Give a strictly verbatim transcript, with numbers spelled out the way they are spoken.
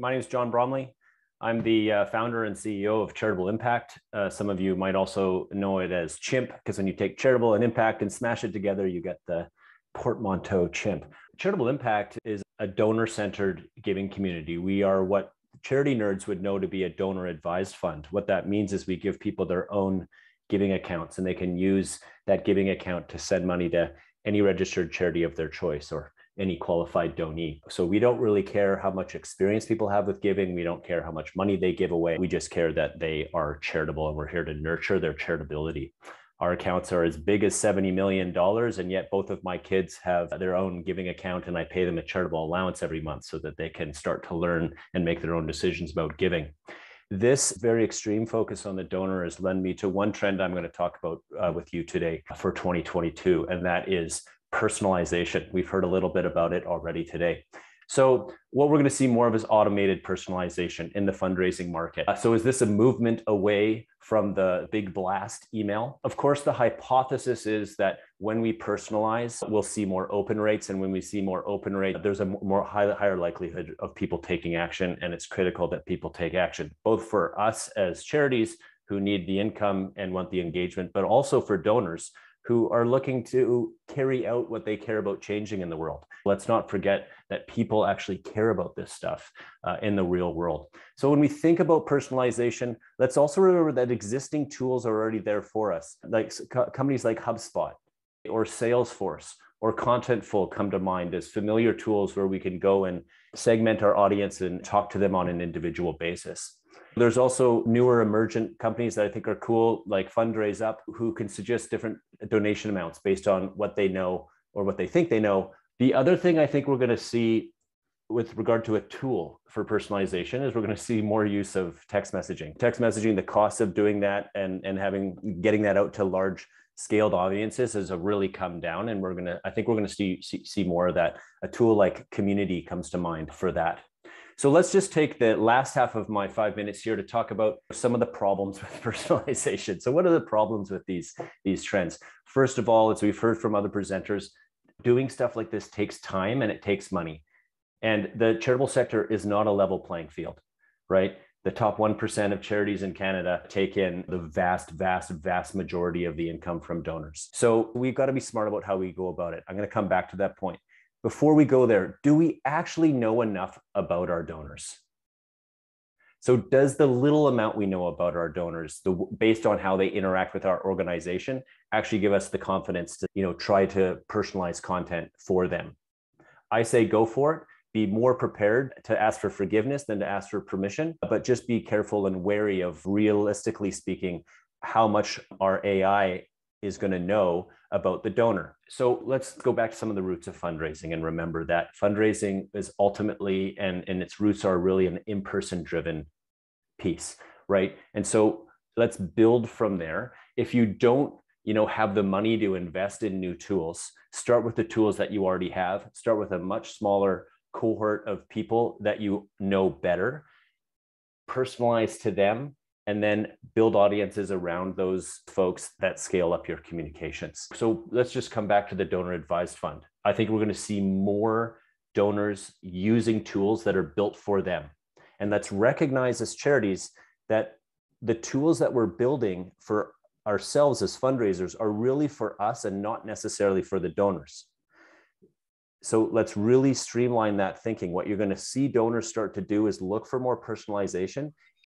My name is John Bromley. I'm the uh, founder and C E O of Charitable Impact. Uh, some of you might also know it as Chimp, because when you take charitable and impact and smash it together, you get the portmanteau Chimp. Charitable Impact is a donor-centered giving community. We are what charity nerds would know to be a donor-advised fund. What that means is we give people their own giving accounts, and they can use that giving account to send money to any registered charity of their choice or any qualified donee. So we don't really care how much experience people have with giving. We don't care how much money they give away. We just care that they are charitable, and we're here to nurture their charitability. Our accounts are as big as seventy million dollars, and yet both of my kids have their own giving account, and I pay them a charitable allowance every month so that they can start to learn and make their own decisions about giving. This very extreme focus on the donor has led me to one trend I'm going to talk about uh, with you today for twenty twenty-two, and that is personalization. We've heard a little bit about it already today. So what we're going to see more of is automated personalization in the fundraising market. So is this a movement away from the big blast email? Of course, the hypothesis is that when we personalize, we'll see more open rates. And when we see more open rates, there's a more high, higher likelihood of people taking action. And it's critical that people take action, both for us as charities who need the income and want the engagement, but also for donors who are looking to carry out what they care about changing in the world. Let's not forget that people actually care about this stuff uh, in the real world. So when we think about personalization, let's also remember that existing tools are already there for us. Like co companies like HubSpot or Salesforce or Contentful come to mind as familiar tools where we can go and segment our audience and talk to them on an individual basis. There's also newer emergent companies that I think are cool, like Fundraise Up, who can suggest different donation amounts based on what they know or what they think they know. The other thing I think we're going to see with regard to a tool for personalization is we're going to see more use of text messaging. Text messaging, the cost of doing that and, and having getting that out to large scaled audiences has really come down. And we're going to, I think we're going to see, see, see more of that. A tool like Community comes to mind for that. So let's just take the last half of my five minutes here to talk about some of the problems with personalization. So what are the problems with these, these trends? First of all, as we've heard from other presenters, doing stuff like this takes time and it takes money. And the charitable sector is not a level playing field, right? The top one percent of charities in Canada take in the vast, vast, vast majority of the income from donors. So we've got to be smart about how we go about it. I'm going to come back to that point. Before we go there, do we actually know enough about our donors? So does the little amount we know about our donors, the, based on how they interact with our organization, actually give us the confidence to, you know, try to personalize content for them? I say go for it. Be more prepared to ask for forgiveness than to ask for permission, but just be careful and wary of, realistically speaking, how much our A I is going to know about the donor. So let's go back to some of the roots of fundraising and remember that fundraising is ultimately, and, and its roots are really an in-person driven piece, right? And so let's build from there. If you don't, you know, have the money to invest in new tools, start with the tools that you already have, start with a much smaller cohort of people that you know better, personalize to them, and then build audiences around those folks that scale up your communications. So let's just come back to the donor advised fund. I think we're going to see more donors using tools that are built for them. And let's recognize as charities that the tools that we're building for ourselves as fundraisers are really for us and not necessarily for the donors. So let's really streamline that thinking. What you're going to see donors start to do is look for more personalization